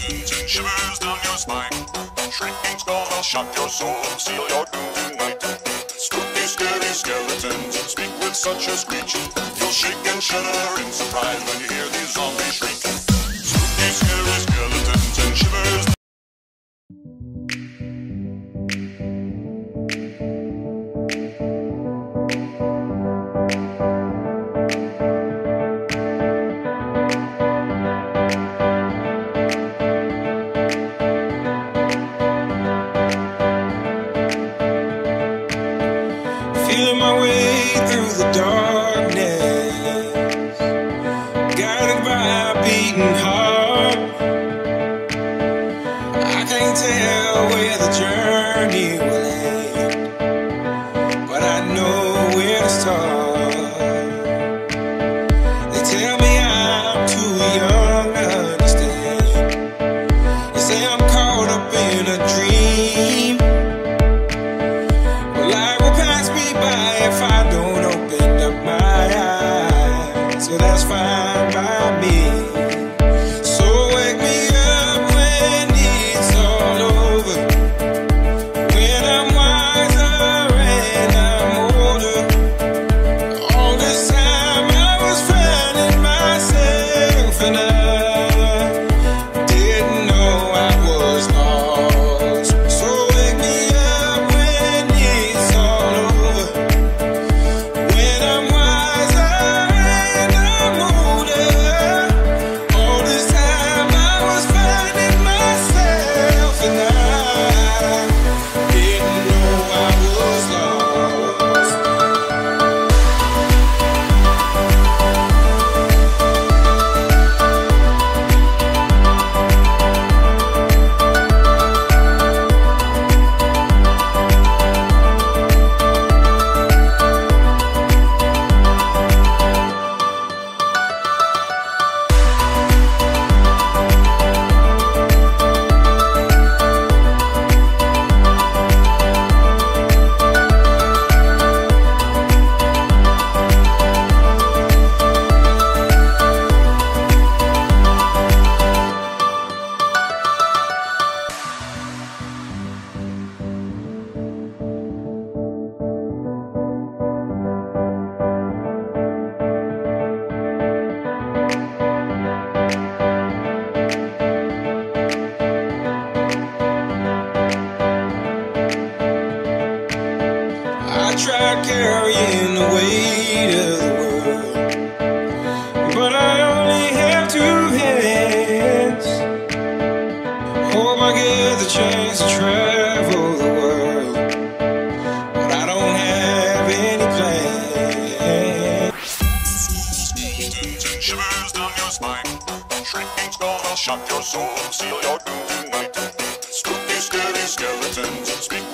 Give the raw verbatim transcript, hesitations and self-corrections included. Shivers down your spine. Shrinking skull will shock your soul, seal your doom tonight. Spooky, scary skeletons speak with such a screech. You'll shake and shudder in surprise when you hear these zombies shriek. Spooky, scary skeletons and shivers. Feeling my way through the darkness, guided by a beating heart. I can't tell where the journey will end, but I know where to start. They tell me I'm too young to understand. They say I'm caught up in a dream. If I don't open up my eyes, so that's fine by me. Try carrying the weight of the world, but I only have two hands. Hope I get the chance to travel the world, but I don't have any plans. Skeletons and shivers down your spine. Shrinking skull will shock your soul, seal your doom tonight. Spooky, scary skeletons speak